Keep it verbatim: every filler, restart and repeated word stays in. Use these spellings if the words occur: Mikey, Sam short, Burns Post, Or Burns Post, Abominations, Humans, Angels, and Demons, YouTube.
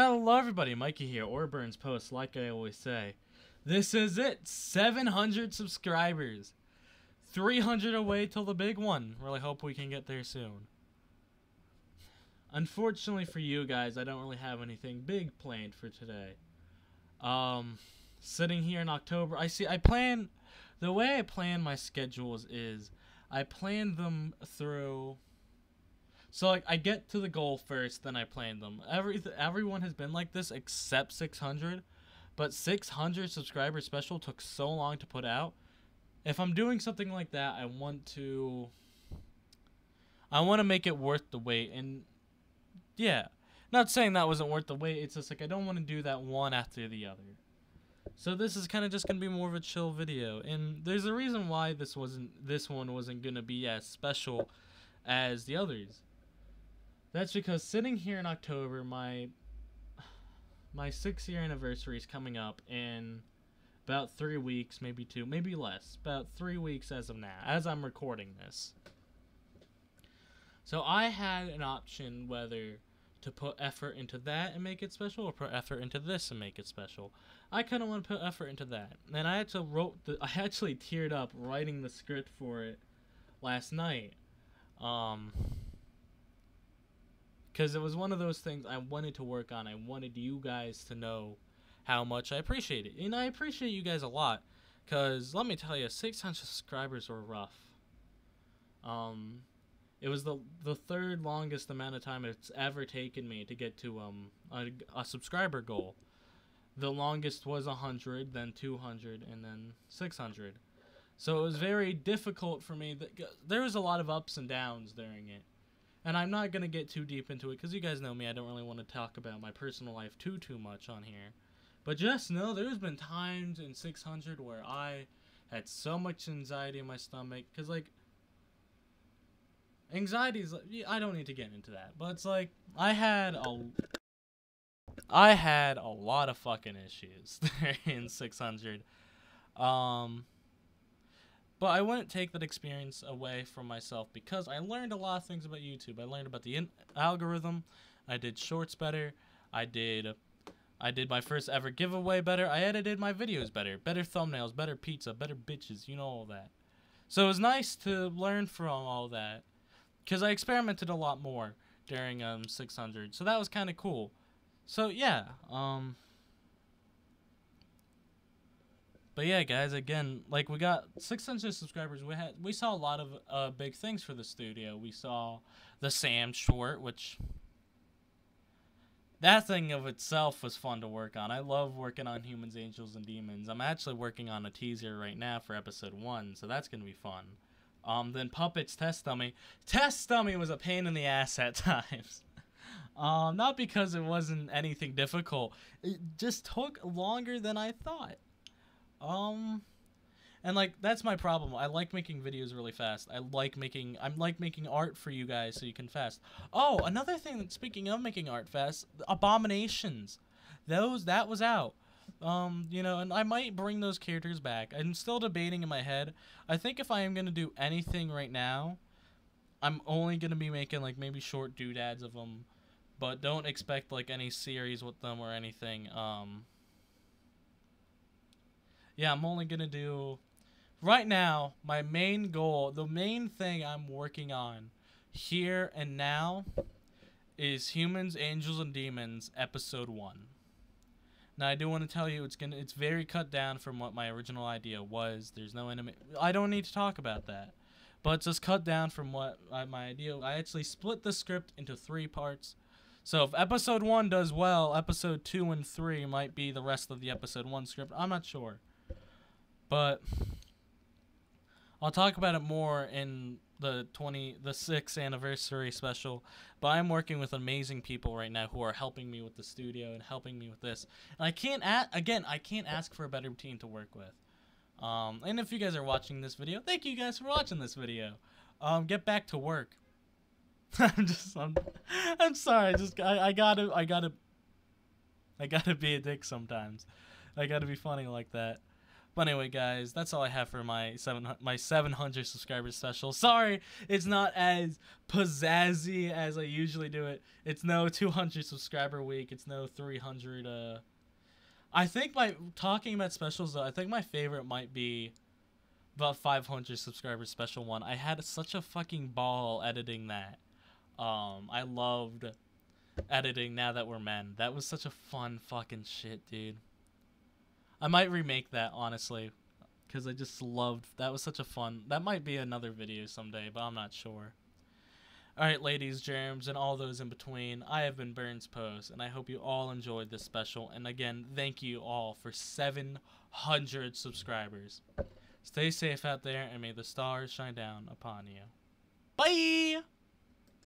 Hello everybody, Mikey here, Or Burns Post, like I always say. This is it, seven hundred subscribers. three hundred away till the big one. Really hope we can get there soon. Unfortunately for you guys, I don't really have anything big planned for today. Um, sitting here in October, I see, I plan, the way I plan my schedules is, I plan them through... So, like, I get to the goal first, then I plan them. Every, everyone has been like this except six hundred. But six hundred subscriber special took so long to put out. If I'm doing something like that, I want to... I want to make it worth the wait. And, yeah. Not saying that wasn't worth the wait. It's just, like, I don't want to do that one after the other. So, this is kind of just going to be more of a chill video. And there's a reason why this wasn't this one wasn't going to be as special as the others. That's because sitting here in October, my my six-year anniversary is coming up in about three weeks, maybe two, maybe less. About three weeks as of now, as I'm recording this. So I had an option whether to put effort into that and make it special, or put effort into this and make it special. I kind of want to put effort into that, and I actually wrote the, I actually teared up writing the script for it last night. Um. Because it was one of those things I wanted to work on. I wanted you guys to know how much I appreciate it. And I appreciate you guys a lot. Because, let me tell you, six hundred subscribers were rough. Um, it was the the third longest amount of time it's ever taken me to get to um a, a subscriber goal. The longest was one hundred, then two hundred, and then six hundred. So it was very difficult for me. There was a lot of ups and downs during it. And I'm not going to get too deep into it, because you guys know me, I don't really want to talk about my personal life too, too much on here. But just know, there's been times in six hundred where I had so much anxiety in my stomach, because, like, anxiety is, I don't need to get into that, but it's like, I had a, I had a lot of fucking issues there in six hundred, um... But I wouldn't take that experience away from myself, because I learned a lot of things about YouTube. I learned about the in algorithm. I did shorts better. I did I did my first ever giveaway better. I edited my videos better. Better thumbnails, better pizza, better bitches, you know, all that. So it was nice to learn from all that, because I experimented a lot more during um six hundred. So that was kind of cool. So yeah, um But yeah, guys, again, like, we got six hundred subscribers. We had we saw a lot of uh, big things for the studio. We saw the Sam short, which that thing of itself was fun to work on. I love working on Humans, Angels, and Demons. I'm actually working on a teaser right now for episode one, so that's gonna be fun. Um, then Puppets, Test Dummy. Test Dummy was a pain in the ass at times. um, not because it wasn't anything difficult. It just took longer than I thought. Um, and like, that's my problem. I like making videos really fast. I like making, I'm like making art for you guys so you can fast. Oh, another thing that, speaking of making art fast, Abominations. Those, that was out. Um, you know, and I might bring those characters back. I'm still debating in my head. I think if I am going to do anything right now, I'm only going to be making like maybe short doodads of them, but don't expect like any series with them or anything. Um... Yeah, I'm only going to do... Right now, my main goal, the main thing I'm working on here and now is Humans, Angels, and Demons, Episode one. Now, I do want to tell you, it's gonna it's very cut down from what my original idea was. There's no anime... I don't need to talk about that. But it's just cut down from what I, my idea... I actually split the script into three parts. So if Episode one does well, Episode two and three might be the rest of the Episode one script. I'm not sure. But I'll talk about it more in the twenty-sixth anniversary special. But I'm working with amazing people right now who are helping me with the studio and helping me with this. And I can't a again, I can't ask for a better team to work with. Um, and if you guys are watching this video, thank you guys for watching this video. Um, get back to work. I'm just I'm, I'm sorry. I just I, I gotta I gotta I gotta be a dick sometimes. I gotta be funny like that. But anyway, guys, that's all I have for my seven my seven hundred subscribers special. Sorry, it's not as pizzazzy as I usually do it. It's no two hundred subscriber week. It's no three hundred. Uh, I think my talking about specials though, I think my favorite might be about five hundred subscribers special one. I had such a fucking ball editing that. Um, I loved editing Now That We're Men. That was such a fun fucking shit, dude. I might remake that, honestly, because I just loved... That was such a fun... That might be another video someday, but I'm not sure. Alright, ladies, germs, and all those in between, I have been Burns Post, and I hope you all enjoyed this special. And again, thank you all for seven hundred subscribers. Stay safe out there, and may the stars shine down upon you. Bye!